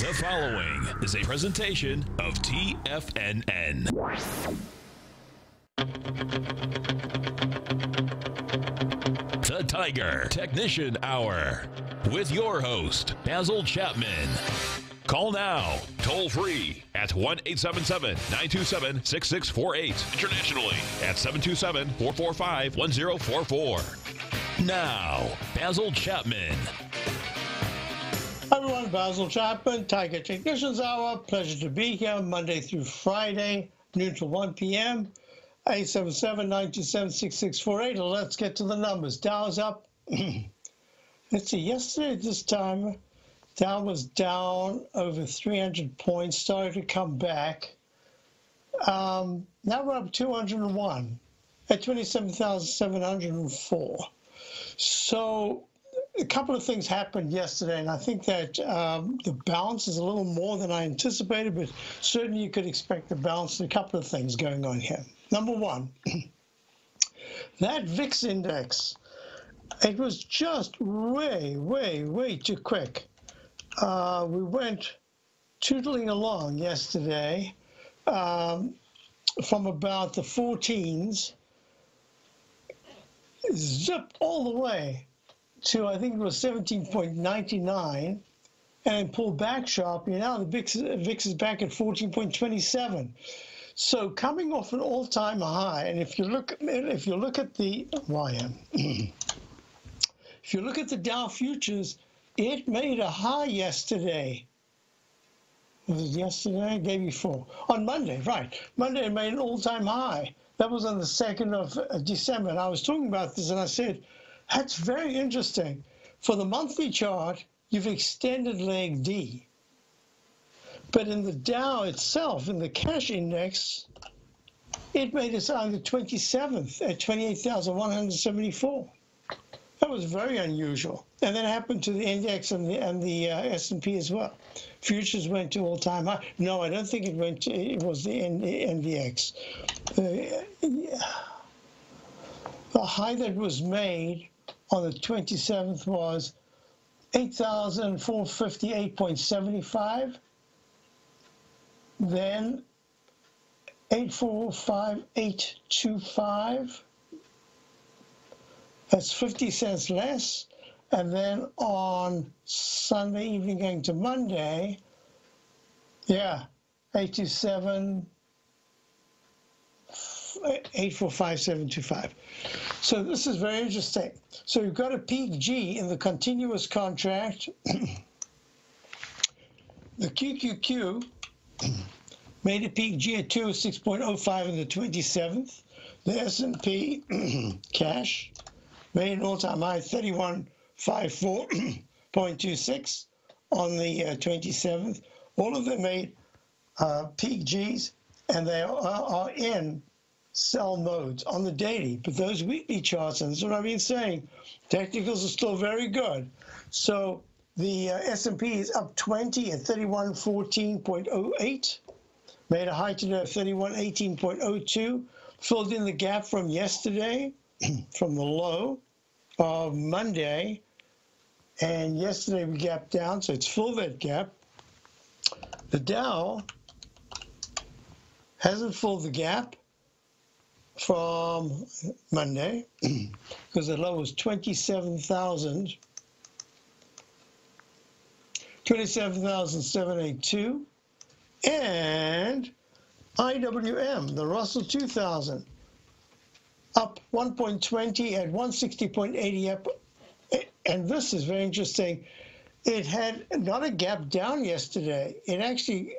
The following is a presentation of TFNN. The Tiger Technician Hour with your host, Basil Chapman. Call now, toll free at 1-877-927-6648. Internationally at 727-445-1044. Now, Basil Chapman. Hi everyone, Basil Chapman, Tiger Technicians Hour. Pleasure to be here Monday through Friday, noon to 1 p.m. 877-927-6648. Let's get to the numbers. Dow's up. Let's see, yesterday at this time, Dow was down over 300 points, started to come back. Now we're up 201 at 27,704. So a couple of things happened yesterday, and I think that the bounce is a little more than I anticipated, but certainly you could expect the bounce. A couple of things going on here. Number one, that VIX index, it was just way, way, way too quick. We went tootling along yesterday from about the 14s, zipped all the way to, I think it was 17.99, and pulled back sharply. Now the VIX is back at 14.27. So coming off an all-time high, and if you look at the YM, if you look at the Dow futures, it made a high yesterday. Was it yesterday? Day before. On Monday, right. Monday it made an all-time high. That was on the 2nd of December. And I was talking about this, and I said, that's very interesting. For the monthly chart, you've extended leg D. But in the Dow itself, in the cash index, it made its high on the 27th at 28,174. That was very unusual. And that happened to the NDX and the S&P as well. Futures went to all-time high. No, I don't think it went to, it was the NDX. The high that was made on the 27th was 8,458.75. Then 845.825. That's 50 cents less. And then on Sunday evening going to Monday, yeah, 847.845.725. So this is very interesting. So you've got a peak G in the continuous contract. The QQQ made a peak G at 206.05 on the 27th. The S&P cash made an all-time high 3154.26 on the 27th. All of them made peak Gs, and they are in sell modes on the daily. But those weekly charts, and this is what I've been saying, technicals are still very good. So the S&P is up 20 at 3114.08, made a high today of 3118.02, filled in the gap from yesterday, from the low of Monday, and yesterday we gapped down, so it's filled that gap. The Dow hasn't filled the gap from Monday because the low was 27,782, and IWM, the Russell 2000, up 1.20 at 160.80 up. And this is very interesting. It had not a gap down yesterday. It actually,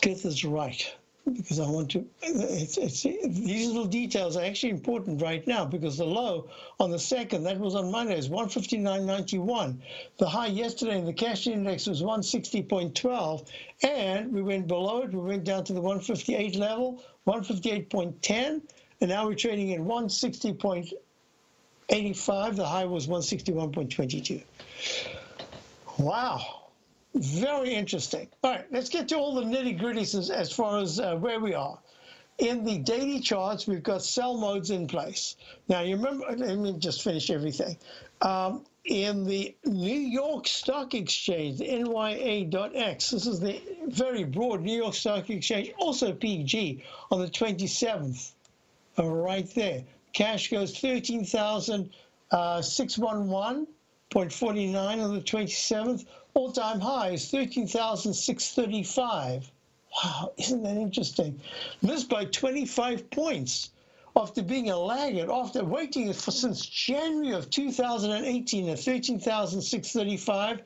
get this right, because I want to, these little details are actually important right now, because the low on the 2nd, that was on Monday, is 159.91. The high yesterday in the cash index was 160.12, and we went below it. We went down to the 158 level, 158.10, and now we're trading at 160.85. The high was 161.22. Wow. Very interesting. All right, let's get to all the nitty-gritties as far as where we are. In the daily charts, we've got sell modes in place. Now, you remember, let me just finish everything. in the New York Stock Exchange, the NYA.X. This is the very broad New York Stock Exchange, also PG, on the 27th, right there. Cash goes 13,611.49 on the 27th. All-time high is 13,635. Wow, isn't that interesting? Missed by 25 points after being a laggard, after waiting for since January of 2018 at 13,635,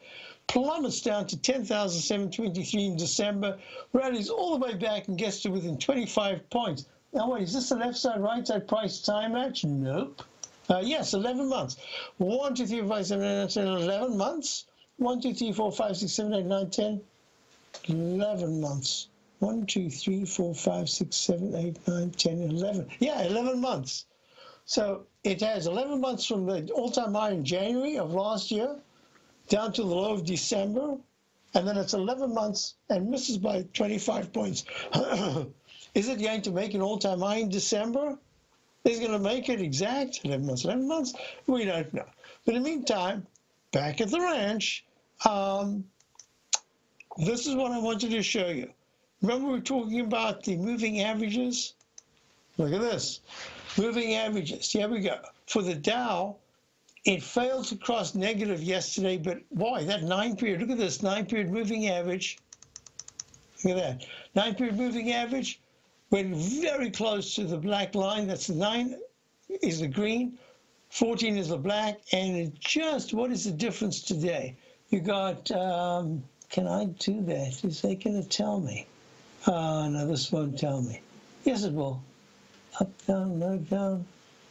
plummets down to 10,723 in December, rallies all the way back and gets to within 25 points. Now wait, is this the left side, right side price time match? Nope. Yes, 11 months. 1, 2, 3, 4, 5, 7, 8, 9, 10, 11 months. 1, 2, 3, 4, 5, 6, 7, 8, 9, 10, 11 months. 1, 2, 3, 4, 5, 6, 7, 8, 9, 10, 11. Yeah, 11 months. So it has 11 months from the all-time high in January of last year down to the low of December, and then it's 11 months and misses by 25 points. Is it going to make an all-time high in December? Is it going to make it exact? 11 months, 11 months? We don't know. But in the meantime, back at the ranch, this is what I wanted to show you. Remember we were talking about the moving averages? Look at this, moving averages, here we go. For the Dow, it failed to cross negative yesterday, but boy, that 9 period, look at this, 9 period moving average. Look at that, 9 period moving average went very close to the black line. That's the 9 is the green, 14 is the black, and it just, what is the difference today? You got, can I do that? Is they gonna tell me? No, this won't tell me. Yes, it will. Up, down, no, down.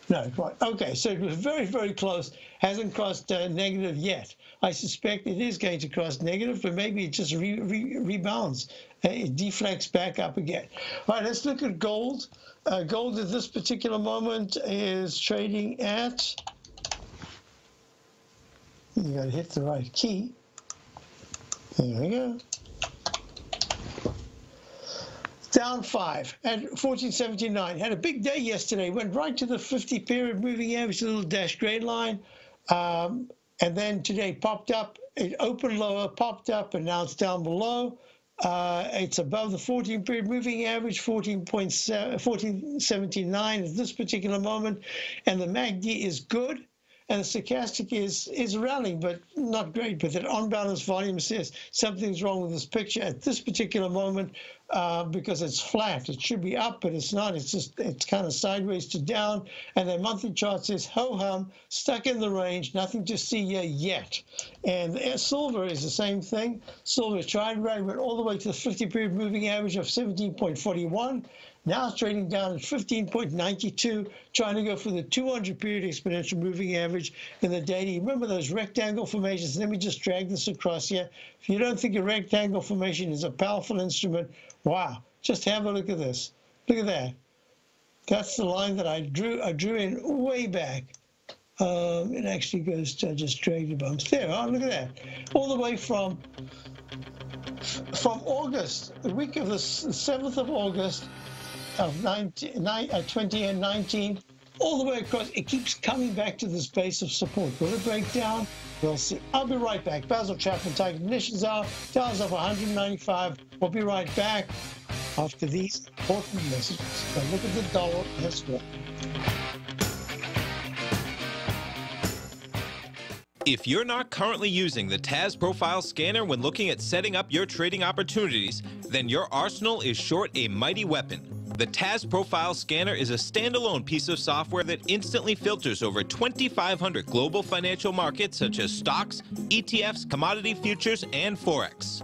No, right. Okay, so it was very, very close. Hasn't crossed negative yet. I suspect it is going to cross negative, but maybe it just rebounds. It deflects back up again. All right, let's look at gold. Gold at this particular moment is trading at, you got to hit the right key. There we go. Down 5 at 1479. Had a big day yesterday. Went right to the 50-period moving average, a little dash gray line, and then today popped up. It opened lower, popped up, and now it's down below. It's above the 14-period moving average, 14.79 at this particular moment, and the MACD is good. And the stochastic is rallying, but not great. But that on-balance volume says something's wrong with this picture at this particular moment because it's flat. It should be up, but it's not. It's just it's kind of sideways to down. And the monthly chart says ho-hum, stuck in the range, nothing to see here yet. And silver is the same thing. Silver tried rally, went all the way to the 50-period moving average of 17.41. Now it's trading down at 15.92, trying to go for the 200-period exponential moving average in the daily. Remember those rectangle formations? Let me just drag this across here. If you don't think a rectangle formation is a powerful instrument, wow, just have a look at this. Look at that. That's the line that I drew in way back. It actually goes to, I just dragged the bumps. There, oh, look at that. All the way from August, the week of the 7th of August, of 2019, all the way across. It keeps coming back to this base of support. Will it break down? We'll see. I'll be right back. Basil Chapman, Tiger Ignitions Hour, TAS up 195. We'll be right back after these important messages. Now look at the dollar as well. If you're not currently using the TAS profile scanner when looking at setting up your trading opportunities, then your arsenal is short a mighty weapon. The TAS Profile Scanner is a standalone piece of software that instantly filters over 2,500 global financial markets such as stocks, ETFs, commodity futures, and Forex.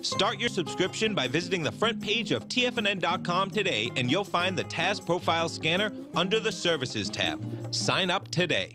Start your subscription by visiting the front page of TFNN.com today, and you'll find the TAS Profile Scanner under the Services tab. Sign up today.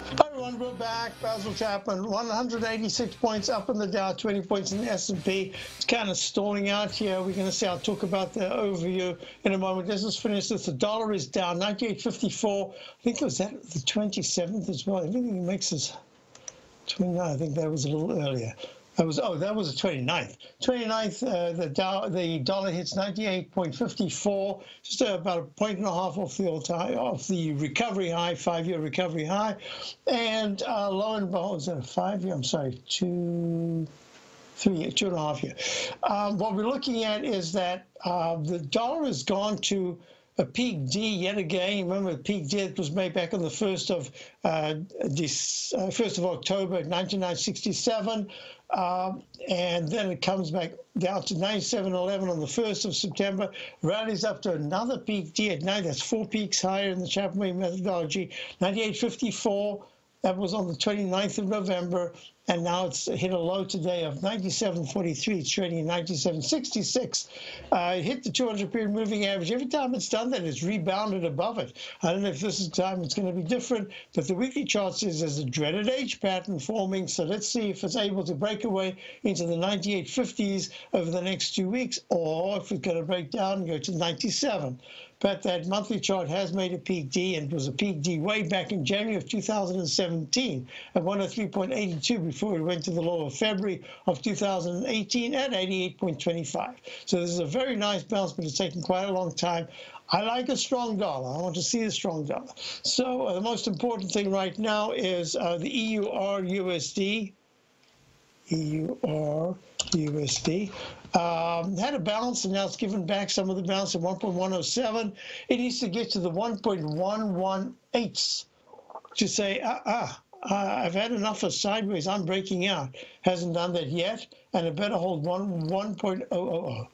Hi everyone, we're back. Basil Chapman, 186 points up in the Dow, 20 points in the S&P. It's kind of storming out here. We're going to see, I'll talk about the overview in a moment. Let's just finish this. The dollar is down, 98.54. I think it was that the 27th as well. Everything makes us... 29, I think that was a little earlier. That was the 29th. 29th, the dollar hits 98.54, just about a point and a half off the recovery high, 5-year recovery high, and lo and behold, is that a 5-year? I'm sorry, 2.5 year. What we're looking at is that the dollar has gone to a peak D yet again. Remember, the peak D, it was made back on the 1st of October 1967, and then it comes back down to 97.11 on the 1st of September, rallies up to another peak D at night. That's 4 peaks higher in the Chapman methodology, 98.54. That was on the 29th of November, and now it's hit a low today of 97.43. It's trading at 97.66. It hit the 200-period moving average. Every time it's done that, it's rebounded above it. I don't know if this is time it's going to be different, but the weekly chart says there's a dreaded H pattern forming, so let's see if it's able to break away into the 98.50s over the next 2 weeks, or if it's going to break down and go to 97. But that monthly chart has made a peak D, and it was a peak D way back in January of 2017 at 103.82 before it went to the low of February of 2018 at 88.25. So this is a very nice bounce, but it's taken quite a long time. I like a strong dollar. I want to see a strong dollar. So the most important thing right now is the EURUSD. EURUSD had a bounce, and now it's given back some of the bounce at 1.107. It needs to get to the 1.118 to say, I've had enough of sideways. I'm breaking out. Hasn't done that yet, and it better hold 1.000.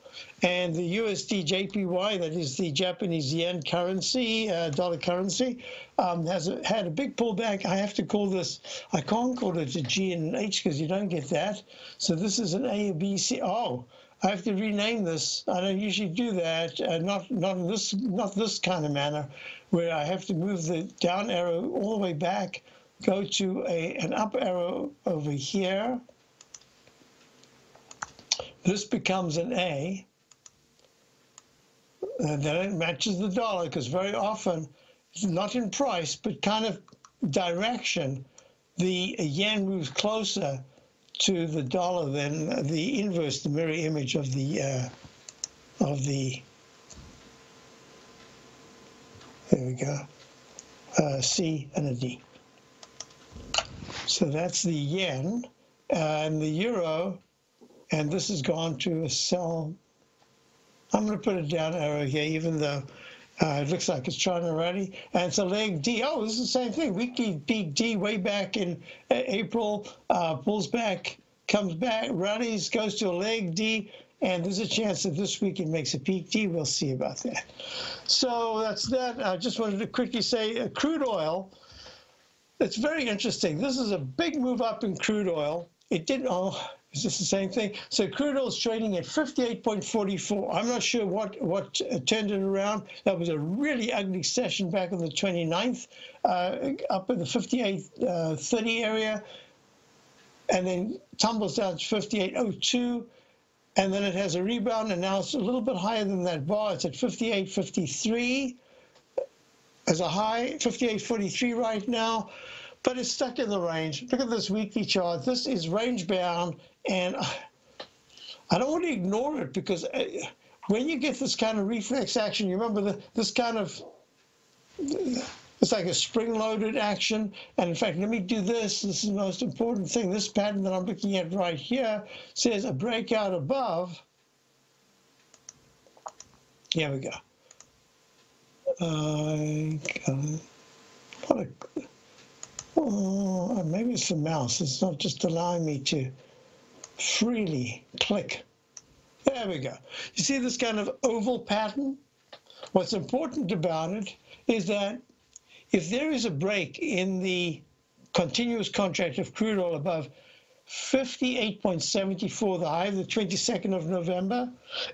And the USD JPY, that is the Japanese yen currency, dollar currency, had a big pullback. I have to call this, I can't call it a G and an H because you don't get that. So this is an A, B, C. Oh, I have to rename this. I don't usually do that, not this kind of manner, where I have to move the down arrow all the way back, go to an up arrow over here. This becomes an A, and then it matches the dollar, because very often, not in price, but kind of direction, the yen moves closer to the dollar than the inverse, the mirror image of the there we go, C and a D. So that's the yen and the euro, and this has gone to a sell. I'm going to put a down arrow here, even though it looks like it's trying already. And it's a leg D. Oh, this is the same thing. Weekly peak D way back in April, pulls back, comes back, rallies, goes to a leg D. And there's a chance that this week it makes a peak D. We'll see about that. So that's that. I just wanted to quickly say crude oil. It's very interesting. This is a big move up in crude oil. It didn't. Oh, is this the same thing? So crude oil is trading at 58.44. I'm not sure what turned it around. That was a really ugly session back on the 29th, up in the 58.30 area, and then tumbles down to 58.02, and then it has a rebound, and now it's a little bit higher than that bar. It's at 58.53 as a high, 58.43 right now. But it's stuck in the range. Look at this weekly chart. This is range bound, and I don't want to ignore it, because when you get this kind of reflex action, you remember this kind of, it's like a spring-loaded action. And in fact, let me do this. This is the most important thing. This pattern that I'm looking at right here says a breakout above. Here we go. What a... Oh, maybe it's the mouse. It's not just allowing me to freely click. There we go. You see this kind of oval pattern? What's important about it is that if there is a break in the continuous contract of crude oil above 58.74, the high of the 22nd of November,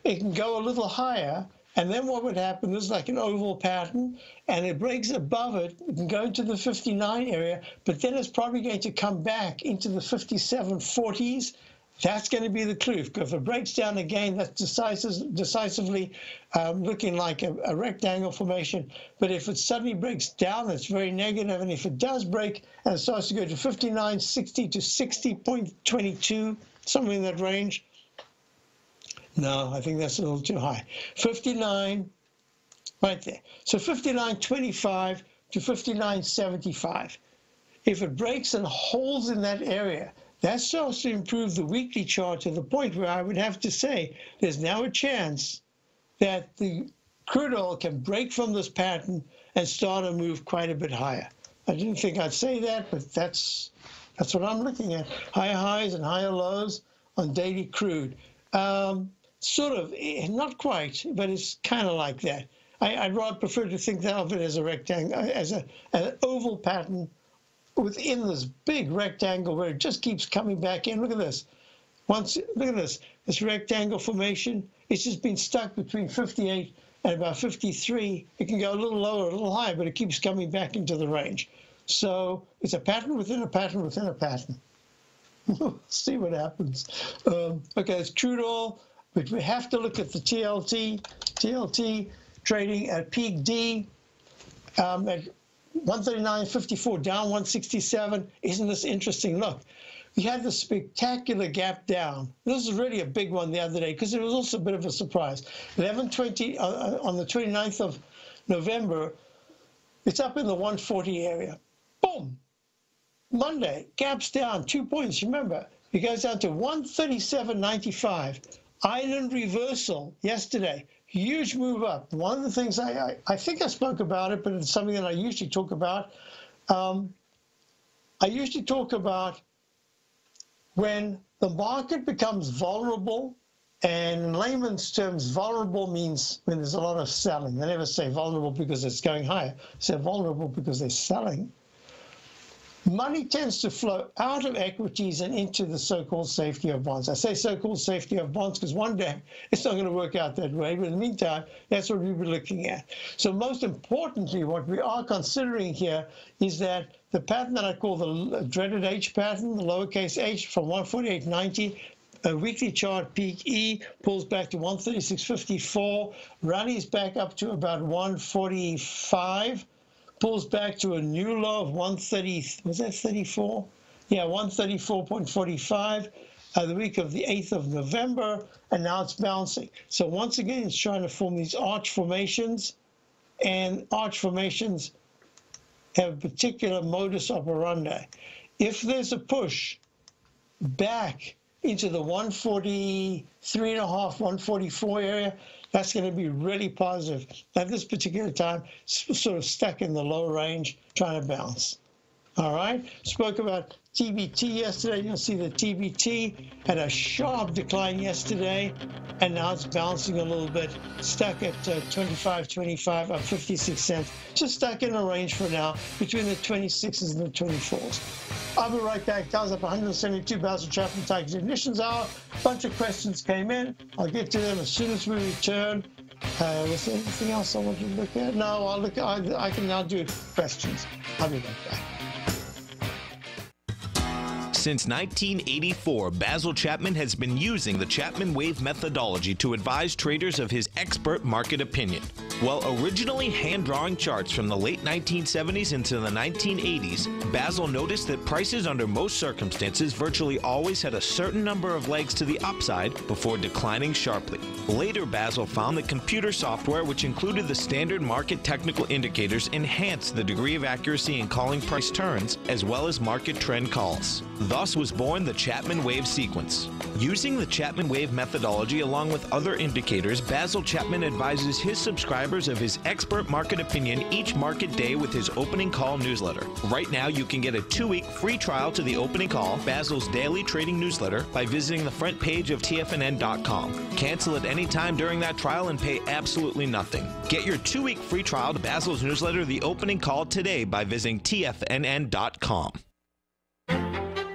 it can go a little higher. And then what would happen, this is like an oval pattern, and it breaks above it, it can go into the 59 area, but then it's probably going to come back into the 57.40s. That's going to be the clue. If it breaks down again, that's decisively looking like a rectangle formation. But if it suddenly breaks down, it's very negative. And if it does break and it starts to go to 59.60 to 60.22, somewhere in that range, no, I think that's a little too high. 59, right there. So 59.25 to 59.75. If it breaks and holds in that area, that starts to improve the weekly chart to the point where I would have to say there's now a chance that the crude oil can break from this pattern and start to move quite a bit higher. I didn't think I'd say that, but that's what I'm looking at. Higher highs and higher lows on daily crude. Sort of, not quite, but it's kind of like that. I'd rather prefer to think of it as a rectangle, as an oval pattern within this big rectangle where it just keeps coming back in. Look at this. Look at this rectangle formation. It's just been stuck between 58 and about 53. It can go a little lower, a little higher, but it keeps coming back into the range. So it's a pattern within a pattern within a pattern. See what happens. Okay, it's crude oil, but we have to look at the TLT. TLT trading at peak D at 139.54, down 167. Isn't this interesting? Look, we had this spectacular gap down. This is really a big one the other day because it was also a bit of a surprise. 11.20 on the 29th of November, it's up in the 140 area. Boom. Monday, gaps down 2 points. Remember, it goes down to 137.95. Island reversal yesterday. Huge move up. One of the things I think I spoke about it, but it's something that I usually talk about. I usually talk about when the market becomes vulnerable, and in layman's terms, vulnerable means when there's a lot of selling. They never say vulnerable because it's going higher. They say vulnerable because they're selling. Money tends to flow out of equities and into the so-called safety of bonds. I say so-called safety of bonds because one day it's not going to work out that way, but in the meantime, that's what we were looking at. So most importantly, what we are considering here is that the pattern that I call the dreaded H pattern, the lowercase h from 148.90, a weekly chart peak E, pulls back to 136.54, rallies back up to about 145, pulls back to a new low of 130, was that 34? Yeah, 134.45, the week of the 8th of November, and now it's bouncing. So once again, it's trying to form these arch formations, and arch formations have a particular modus operandi. If there's a push back into the 143.5, 144 area, that's going to be really positive. At this particular time, sort of stuck in the low range, trying to bounce. All right, spoke about TBT yesterday. You'll see the TBT had a sharp decline yesterday, and now it's bouncing a little bit, stuck at 25.25, up 56 cents, just stuck in a range for now between the 26s and the 24s. I'll be right back. Dow's up 172, Basil Chapman, Tiger's Ignitions Hour. A bunch of questions came in. I'll get to them as soon as we return. Was there anything else I wanted to look at? No, I'll look. I can now do questions. I'll be right back. Since 1984, Basil Chapman has been using the Chapman Wave methodology to advise traders of his expert market opinion. While originally hand-drawing charts from the late 1970s into the 1980s, Basil noticed that prices under most circumstances virtually always had a certain number of legs to the upside before declining sharply. Later, Basil found that computer software, which included the standard market technical indicators, enhanced the degree of accuracy in calling price turns as well as market trend calls. Thus was born the Chapman Wave sequence. Using the Chapman Wave methodology along with other indicators, Basil Chapman advises his subscribers of his expert market opinion each market day with his Opening Call newsletter. Right now, you can get a 2-week free trial to the Opening Call, Basil's daily trading newsletter, by visiting the front page of TFNN.com. Cancel at any time during that trial and pay absolutely nothing. Get your 2-week free trial to Basil's newsletter, The Opening Call, today by visiting TFNN.com.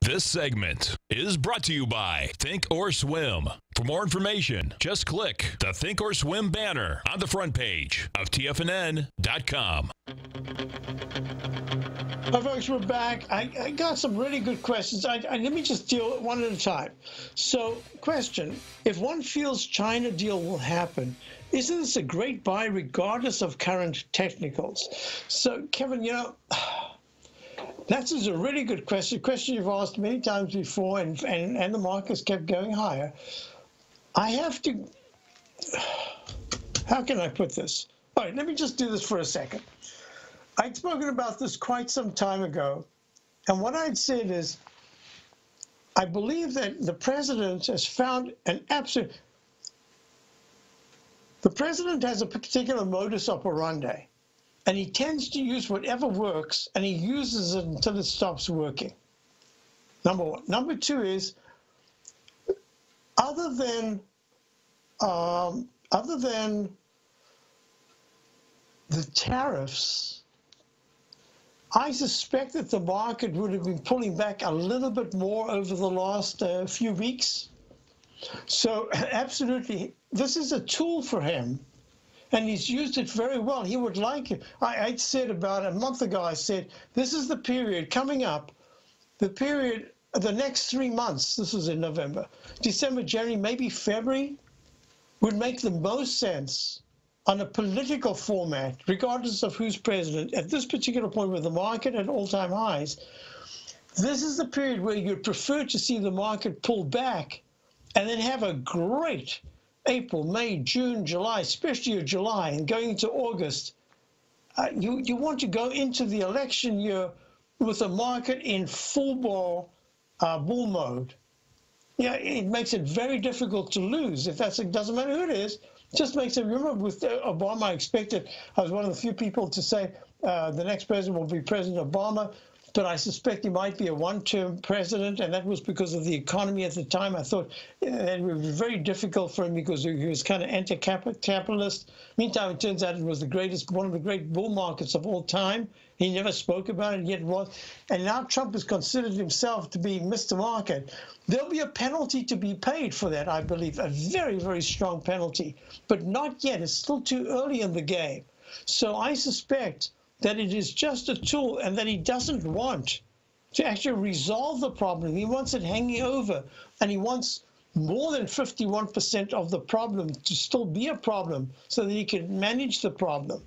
This segment is brought to you by Think or Swim. For more information, just click the Think or Swim banner on the front page of TFNN.com. Hi, folks, we're back. I got some really good questions. Let me just deal one at a time. So, question, if one feels China deal will happen, isn't this a great buy regardless of current technicals? So, Kevin, you know, that is a really good question, a question you've asked many times before, and the markets kept going higher. I have to, how can I put this? All right, let me just do this for a second. I'd spoken about this quite some time ago, and what I'd said is, I believe that the president has found an absolute, the president has a particular modus operandi. And he tends to use whatever works, and he uses it until it stops working. number one. Number two is, other than the tariffs, I suspect that the market would have been pulling back a little bit more over the last few weeks. So absolutely, this is a tool for him, and he's used it very well. He would like it. I said about a month ago, I said, this is the period coming up, the period, the next 3 months, this is in November, December, January, maybe February, would make the most sense on a political format, regardless of who's president, at this particular point with the market at all-time highs. This is the period where you'd prefer to see the market pull back and then have a great April, May, June, July, especially your July, and going into August. You want to go into the election year with the market in full bull mode. Yeah, it makes it very difficult to lose. If that's, it doesn't matter who it is, it just makes it. Remember with Obama, I expected, I was one of the few people to say the next president will be President Obama, but I suspect he might be a one-term president, and that was because of the economy at the time. I thought it would be very difficult for him because he was kind of anti-capitalist. Meantime, it turns out it was the greatest, one of the great bull markets of all time. He never spoke about it, yet was. And now Trump has considered himself to be Mr. Market. There'll be a penalty to be paid for that, I believe, a very, very strong penalty, but not yet. It's still too early in the game. So I suspect that it is just a tool and that he doesn't want to actually resolve the problem. He wants it hanging over, and he wants more than 51% of the problem to still be a problem so that he can manage the problem.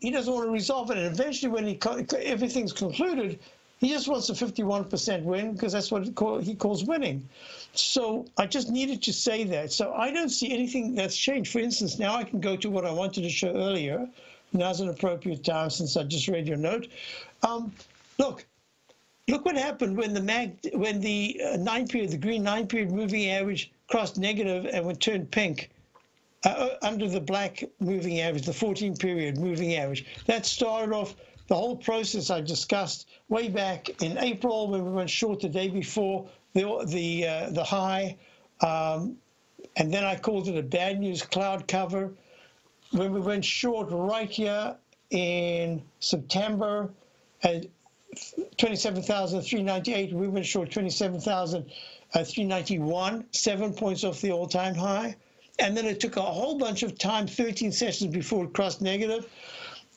He doesn't want to resolve it, and eventually when everything's concluded, he just wants a 51% win because that's what he calls winning. So I just needed to say that. So I don't see anything that's changed. For instance, now I can go to what I wanted to show earlier. Now's an appropriate time since I just read your note. Look what happened when the green 9 period moving average crossed negative and would turn pink under the black moving average, the 14 period moving average. That started off the whole process I discussed way back in April when we went short the day before the high, and then I called it a bad news cloud cover. When we went short right here in September at 27,398, we went short 27,391, 7 points off the all-time high. And then it took a whole bunch of time, 13 sessions before it crossed negative.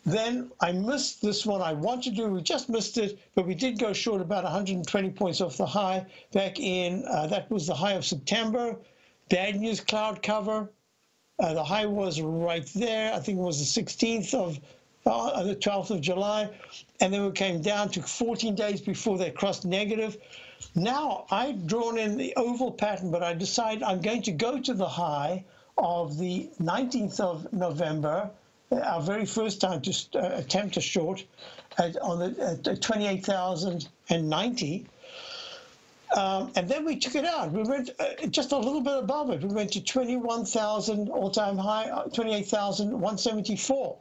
Then I missed this one I wanted to do. We just missed it, but we did go short about 120 points off the high back in, that was the high of September, bad news cloud cover. The high was right there. I think it was the 12th of July. And then we came down to 14 days before they crossed negative. Now I've drawn in the oval pattern, but I decide I'm going to go to the high of the 19th of November, our very first time to attempt a short at 28,090. And then we took it out. We went just a little bit above it. We went to 21,000 all-time high, 28,174.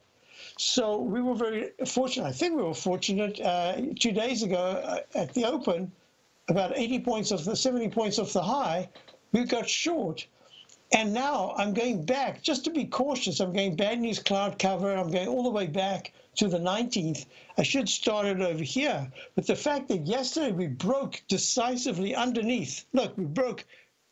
So we were very fortunate. I think we were fortunate 2 days ago at the open, about 70 points off the high. We got short. And now I'm going back, just to be cautious, I'm going bad news cloud cover, and I'm going all the way back to the 19th. I should start it over here. But the fact that yesterday we broke decisively underneath, look, we broke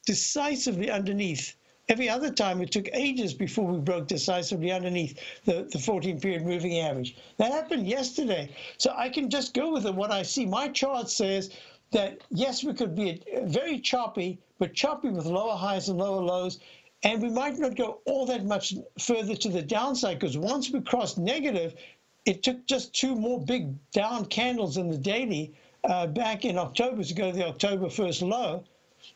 decisively underneath. Every other time it took ages before we broke decisively underneath the 14 period moving average. That happened yesterday. So I can just go with it. What I see, my chart says that yes, we could be very choppy, but choppy with lower highs and lower lows. And we might not go all that much further to the downside because once we crossed negative, it took just two more big down candles in the daily back in October to go to the October 1st low.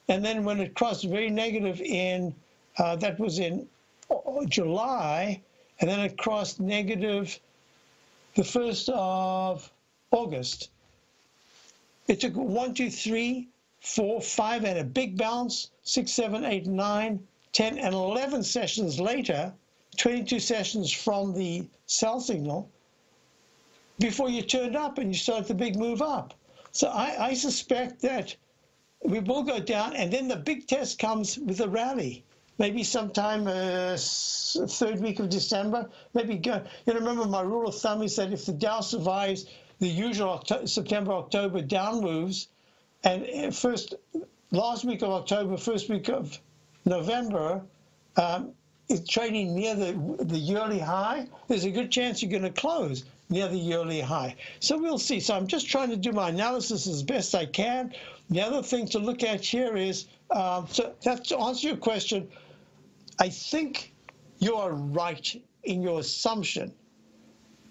And then when it crossed very negative in, that was in July, and then it crossed negative the 1st of August. It took 1, 2, 3, 4, 5, and a big bounce, 6, 7, 8, 9, 10, and 11 sessions later, 22 sessions from the sell signal, before you turned up and you started the big move up. So I suspect that we will go down, and then the big test comes with a rally, maybe sometime third week of December. Maybe go. You remember my rule of thumb is that if the Dow survives the usual September-October down moves, and last week of October, first week of November, is trading near the yearly high, there's a good chance you're going to close near the yearly high. So we'll see. So I'm just trying to do my analysis as best I can. The other thing to look at here is, so that's to answer your question, I think you are right in your assumption.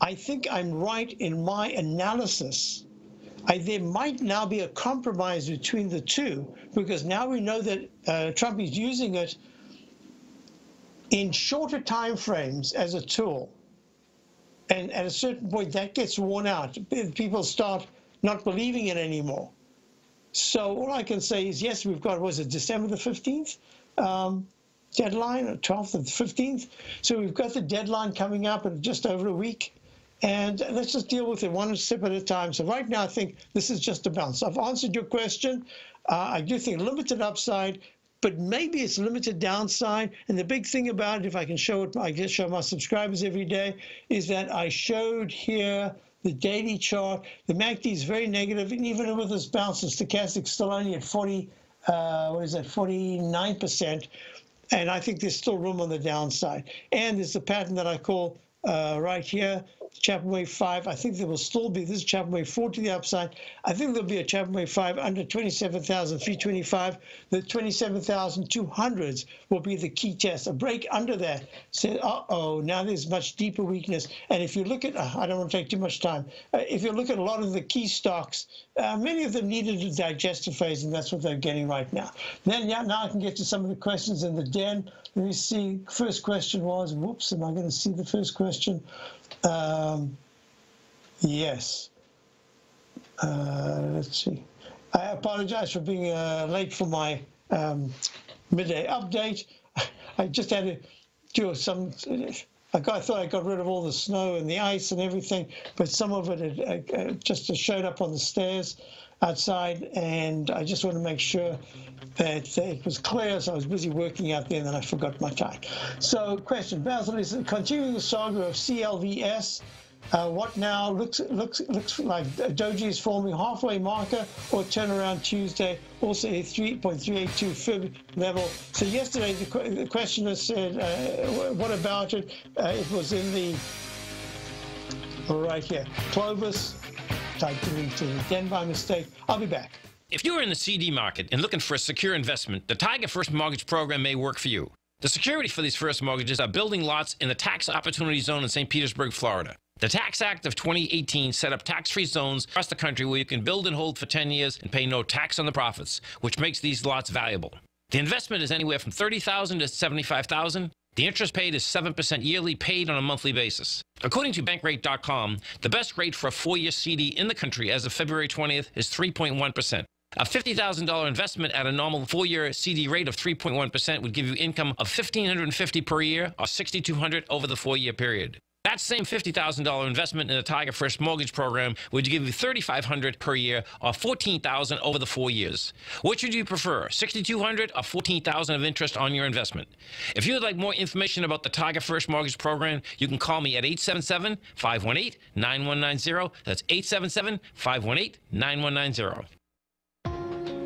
I think I'm right in my analysis. There might now be a compromise between the two, because now we know that Trump is using it in shorter time frames as a tool. And at a certain point, that gets worn out. People start not believing it anymore. So all I can say is, yes, we've got, was it December the 15th deadline, or 12th and 15th? So we've got the deadline coming up in just over a week. And let's just deal with it one step at a time. So right now, I think this is just a bounce. I've answered your question. I do think limited upside, but maybe it's limited downside. And the big thing about it, if I can show it, I guess show my subscribers every day, is that I showed here the daily chart. The MACD is very negative, and even with this bounce, the stochastic's still only at 49%. And I think there's still room on the downside. And there's the pattern that I call right here, Chapman Wave 5. I think there will still be this Chapman Wave 4 to the upside. I think there'll be a Chapman Wave 5 under 27,325. The 27,200s will be the key test. A break under that said, uh-oh, now there's much deeper weakness. And if you look at, I don't want to take too much time. If you look at a lot of the key stocks, many of them needed a digestive phase, and that's what they're getting right now. Then yeah, now I can get to some of the questions in the den. Let me see. First question was, whoops, am I going to see the first question? Yes. Let's see. I apologize for being late for my midday update. I just had to do some. I thought I got rid of all the snow and the ice and everything, but some of it had, just showed up on the stairs outside, and I just want to make sure that it was clear, so I was busy working out there, and then I forgot my time. So, question, Basil, is continuing the saga of CLVS, what now looks like Doji is forming halfway marker or turnaround Tuesday, also a 3.382 fib level. So yesterday the questioner said, what about it? It was in the, right here, Clovis. Typed into the den by mistake. I'll be back. If you are in the CD market and looking for a secure investment, the Tiger First Mortgage Program may work for you. The security for these first mortgages are building lots in the tax opportunity zone in St. Petersburg, Florida. The Tax Act of 2018 set up tax-free zones across the country where you can build and hold for 10 years and pay no tax on the profits, which makes these lots valuable. The investment is anywhere from $30,000 to $75,000. The interest paid is 7% yearly, paid on a monthly basis. According to Bankrate.com, the best rate for a 4-year CD in the country as of February 20th is 3.1%. A $50,000 investment at a normal 4-year CD rate of 3.1% would give you income of $1,550 per year or $6,200 over the 4-year period. That same $50,000 investment in the Tiger First Mortgage Program would give you $3,500 per year or $14,000 over the 4 years. Which would you prefer, $6,200 or $14,000 of interest on your investment? If you would like more information about the Tiger First Mortgage Program, you can call me at 877-518-9190. That's 877-518-9190.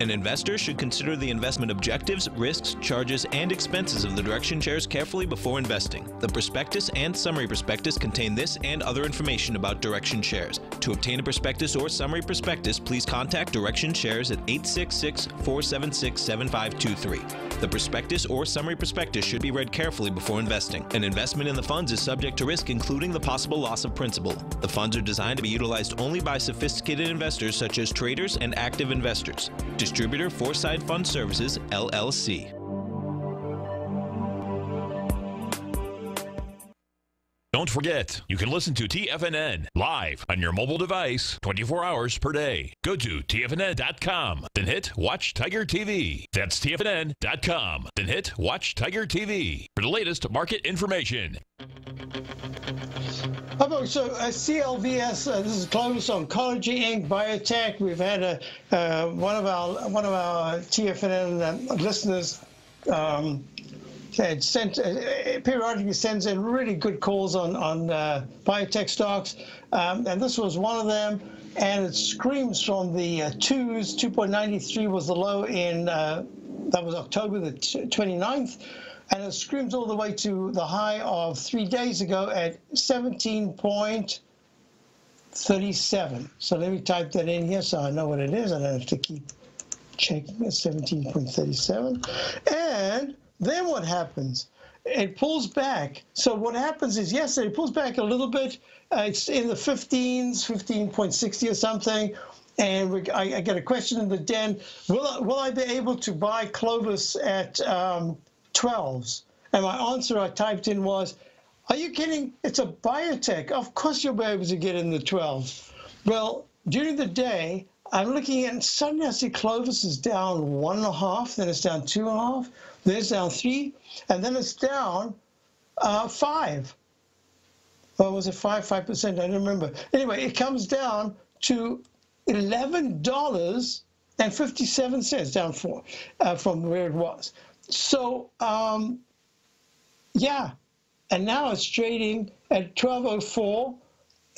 An investor should consider the investment objectives, risks, charges, and expenses of the Direction Shares carefully before investing. The prospectus and summary prospectus contain this and other information about Direction Shares. To obtain a prospectus or summary prospectus, please contact Direction Shares at 866-476-7523. The prospectus or summary prospectus should be read carefully before investing. An investment in the funds is subject to risk, including the possible loss of principal. The funds are designed to be utilized only by sophisticated investors such as traders and active investors. Distributor Foreside Fund Services, LLC. Don't forget, you can listen to TFNN live on your mobile device 24 hours per day. Go to TFNN.com, then hit Watch Tiger TV. That's TFNN.com, then hit Watch Tiger TV for the latest market information. So CLVS, this is Clovis Oncology Inc. Biotech. We've had one of our TFNN listeners periodically sends in really good calls on biotech stocks, and this was one of them. And it screams from the twos. 2.93 was the low in that was October the 29th. And it screams all the way to the high of 3 days ago at 17.37. So let me type that in here so I know what it is. I don't have to keep checking it, 17.37. And then what happens? It pulls back. So what happens is yesterday it pulls back a little bit. It's in the 15s, 15.60 or something. And I get a question in the den. Will I be able to buy Clovis at 12s? And my answer I typed in was, are you kidding? It's a biotech. Of course you'll be able to get in the 12s. Well, during the day, I'm looking at, and suddenly I see Clovis is down 1.5, then it's down 2.5, then it's down 3, and then it's down 5. Well, was it 5%? I don't remember. Anyway, it comes down to $11.57, down 4 from where it was. So, yeah, and now it's trading at 12.04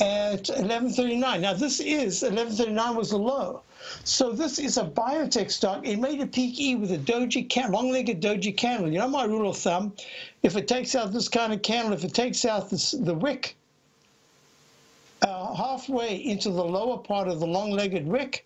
at 11.39. Now, this is 11.39 was the low. So this is a biotech stock. It made a peak with a doji candle, long-legged doji candle. You know my rule of thumb? If it takes out this kind of candle, if it takes out this, the wick halfway into the lower part of the long-legged wick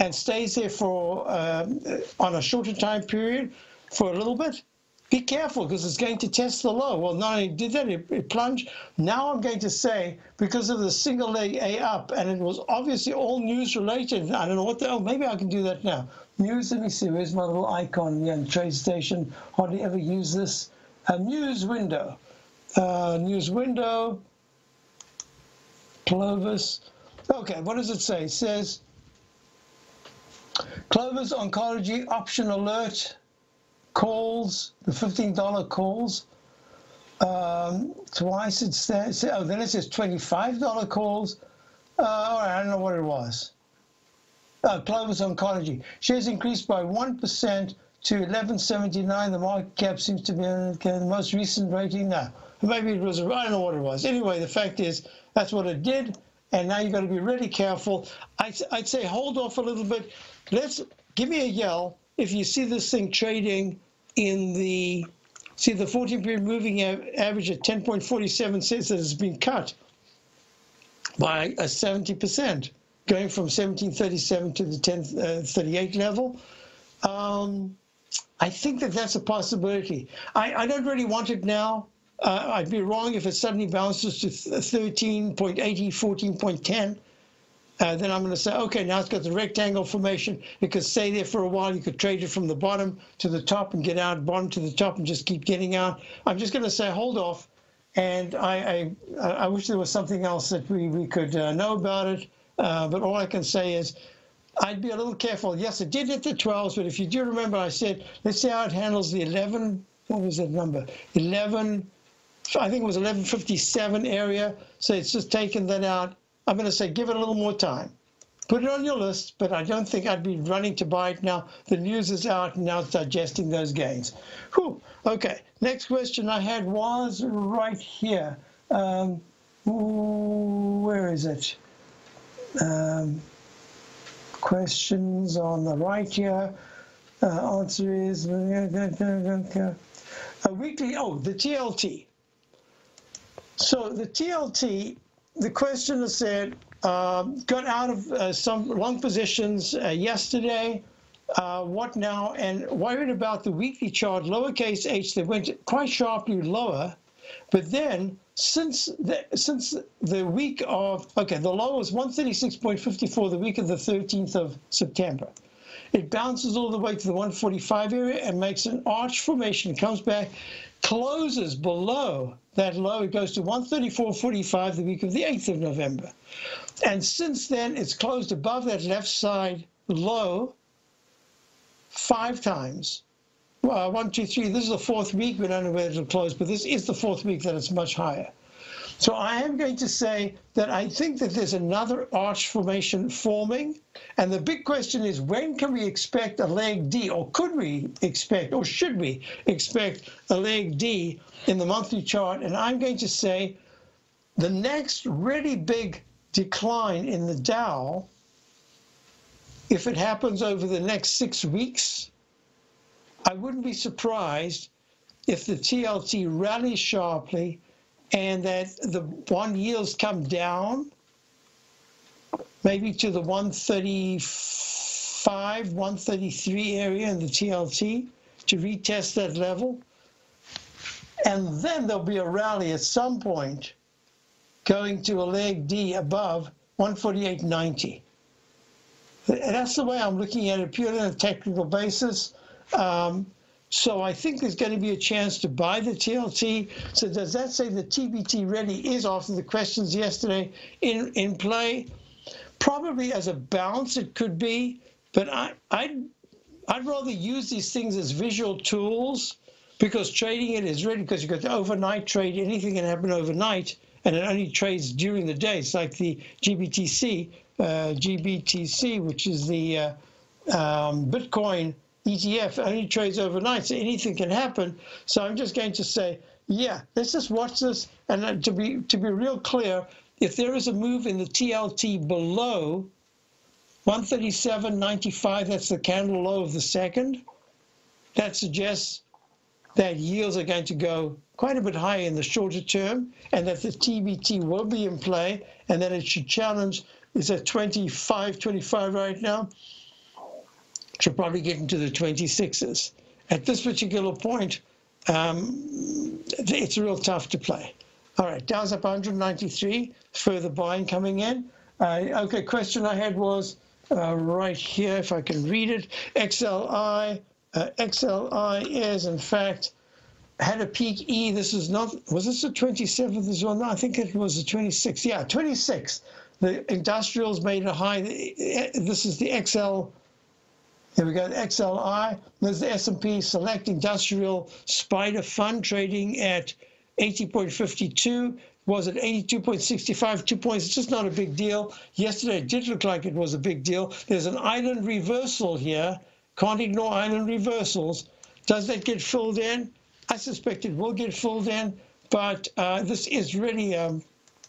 and stays there for on a shorter time period, for a little bit, be careful because it's going to test the low. Well, not only did that, it plunged. Now I'm going to say, because of the single leg A up, and it was obviously all news related. I don't know what the, oh, maybe I can do that now. News, let me see, where's my little icon here on the trade station? Hardly ever use this. News window. News window, Clovis. Okay, what does it say? It says, Clovis Oncology Option Alert. Calls, the $15 calls, twice it's there. Oh, then it says $25 calls. All right, I don't know what it was. Clovis Oncology. Shares increased by 1% to 11.79. The market cap seems to be the most recent rating now. Maybe it was, I don't know what it was. Anyway, the fact is that's what it did, and now you've got to be really careful. I'd say hold off a little bit. Let's, give me a yell if you see this thing trading in the, see the 14-period moving average at 10.47 says that it's been cut by a 70%, going from 1737 to the 1038 level. I think that that's a possibility. I don't really want it now. I'd be wrong if it suddenly bounces to 13.80, 14.10. Then I'm going to say, okay, now it's got the rectangle formation. It could stay there for a while. You could trade it from the bottom to the top and get out, bottom to the top and just keep getting out. I'm just going to say hold off, and I wish there was something else that we could know about it, but all I can say is I'd be a little careful. Yes, it did hit the 12s, but if you do remember, I said, let's see how it handles the 11, what was that number, 11, I think it was 11.57 area, so it's just taken that out. I'm going to say give it a little more time. Put it on your list, but I don't think I'd be running to buy it now. The news is out, and now it's digesting those gains. Whew. Okay, next question I had was right here. Where is it? Questions on the right here. Answer is a weekly, oh, the TLT. So the TLT, the questioner said, got out of some long positions yesterday. What now? And worried about the weekly chart, lowercase h, that went quite sharply lower. But then, since the week of, okay, the low was 136.54, the week of the 13th of September. It bounces all the way to the 145 area and makes an arch formation, comes back, closes below that low. It goes to 134.45 the week of the 8th of November. And since then, it's closed above that left side low 5 times. Well, 1, 2, 3, this is the 4th week. We don't know where it'll close, but this is the 4th week that it's much higher. So I am going to say that I think that there's another arch formation forming. And the big question is, when can we expect a leg D, or could we expect, or should we expect a leg D in the monthly chart? And I'm going to say the next really big decline in the Dow, if it happens over the next 6 weeks, I wouldn't be surprised if the TLT rallies sharply and that the bond yields come down, maybe to the 135, 133 area in the TLT to retest that level. And then there'll be a rally at some point going to a leg D above 148.90. That's the way I'm looking at it, purely on a technical basis. So I think there's going to be a chance to buy the TLT. So does that say the TBT really is, after the questions yesterday, in play? Probably as a bounce it could be, but I'd rather use these things as visual tools, because trading it is really, because you've got the overnight trade, anything can happen overnight, and it only trades during the day. It's like the GBTC, which is the Bitcoin ETF, only trades overnight, so anything can happen. So I'm just going to say, yeah, let's just watch this. And to be real clear, if there is a move in the TLT below 137.95, that's the candle low of the second, that suggests that yields are going to go quite a bit higher in the shorter term, and that the TBT will be in play, and that it should challenge, is at 25.25 right now, should probably get into the 26s. At this particular point, it's real tough to play. All right, Dow's up 193, further buying coming in. Okay, question I had was right here, if I can read it. XLI, XLI is, in fact, had a peak E. This is not, was this the 27th as well? No, I think it was the 26th. Yeah, 26th. The industrials made a high. This is the XL. Here we go, XLI. There's the S&P Select Industrial Spider Fund trading at 80.52. Was at 82.65, 2 points. It's just not a big deal. Yesterday it did look like it was a big deal. There's an island reversal here. Can't ignore island reversals. Does that get filled in? I suspect it will get filled in, but this is really,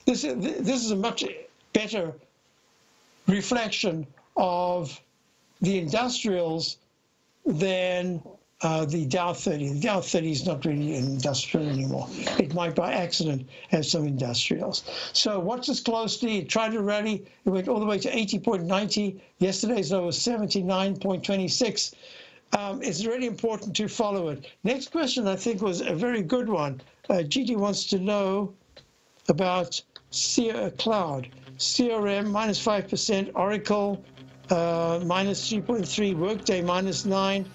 this is a much better reflection of the industrials than the Dow 30. The Dow 30 is not really an industrial anymore. It might by accident have some industrials. So watch this closely. It tried to rally. It went all the way to 80.90. Yesterday's low was 79.26. It's really important to follow it. Next question, I think, was a very good one. GD wants to know about cloud. CRM, minus 5%, Oracle, minus 3.3, Workday minus 9,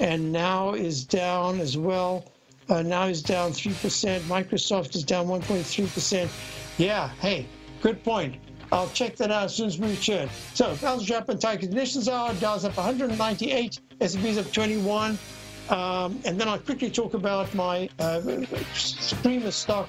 and Now is down as well. Now is down 3%. Microsoft is down 1.3%. Yeah, hey, good point. I'll check that out as soon as we return. So, Basil Chapman, Tiger Conditions Hour. Dow's up 198, S&P's up 21, and then I'll quickly talk about my streamer stock.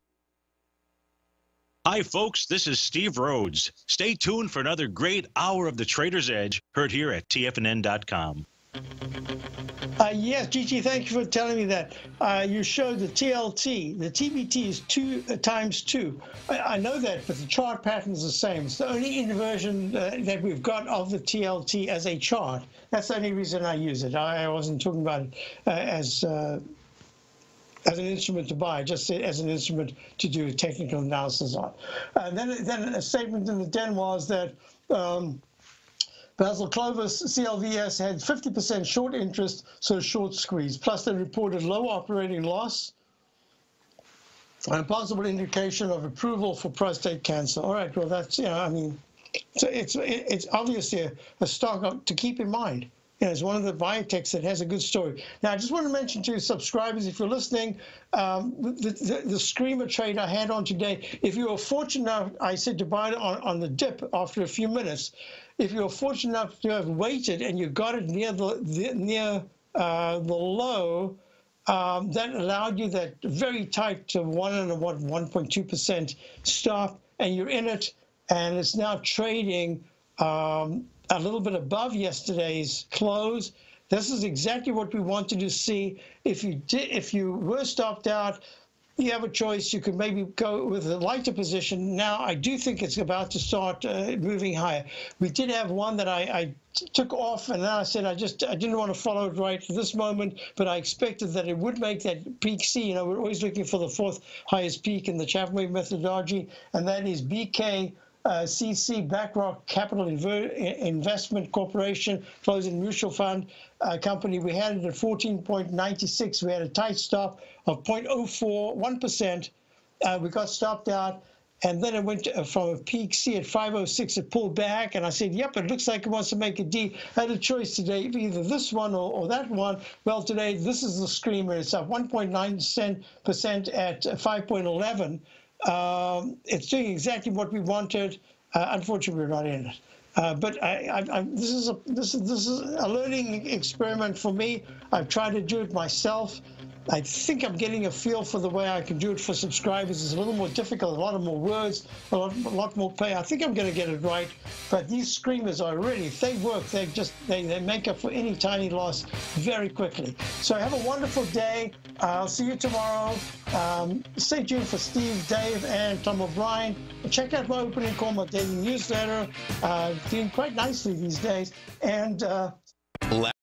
Hi, folks. This is Steve Rhodes. Stay tuned for another great hour of The Trader's Edge, heard here at TFNN.com. Yes, Gigi, thank you for telling me that. You showed the TLT. The TBT is 2 times 2. I know that, but the chart pattern is the same. It's the only inversion that we've got of the TLT as a chart. That's the only reason I use it. I wasn't talking about it as an instrument to buy, just as an instrument to do technical analysis on. Then a statement in the den was that Basil Clovis CLVS had 50% short interest, so short squeeze. Plus, they reported low operating loss and possible indication of approval for prostate cancer. All right, well, that's, you know, I mean, so it's obviously a stock to keep in mind. You know, it's one of the biotechs that has a good story. Now, I just want to mention to subscribers, if you're listening, the screamer trade I had on today, if you were fortunate enough, I said to buy it on the dip after a few minutes. If you're fortunate enough to have waited and you got it near the low, that allowed you that very tight to 1.2% stop, and you're in it, and it's now trading a little bit above yesterday's close. This is exactly what we wanted to see. If you were stopped out, you have a choice. You could maybe go with a lighter position. Now, I do think it's about to start moving higher. We did have one that I took off, and then I said I didn't want to follow it right for this moment, but I expected that it would make that peak C. You know, we're always looking for the 4th highest peak in the Chapman Wave methodology, and that is BK. CC, BlackRock Capital Investment Corporation, closing mutual fund company. We had it at 14.96. We had a tight stop of 0.041%. we got stopped out, and then it went from a peak C at 506, it pulled back, and I said, yep, it looks like it wants to make a D. I had a choice today, either this one or that one. Well, today, this is the screamer. It's up 1.9% at 5.11. It's doing exactly what we wanted. Unfortunately, we're not in it. But this is a learning experiment for me. I've tried to do it myself. I think I'm getting a feel for the way I can do it for subscribers. It's a little more difficult, a lot of more words, a lot more play. I think I'm going to get it right. But these screamers are really, if they work, they make up for any tiny loss very quickly. So have a wonderful day. I'll see you tomorrow. Stay tuned for Steve, Dave, and Tom O'Brien. Check out my opening call, my daily newsletter. Doing quite nicely these days. And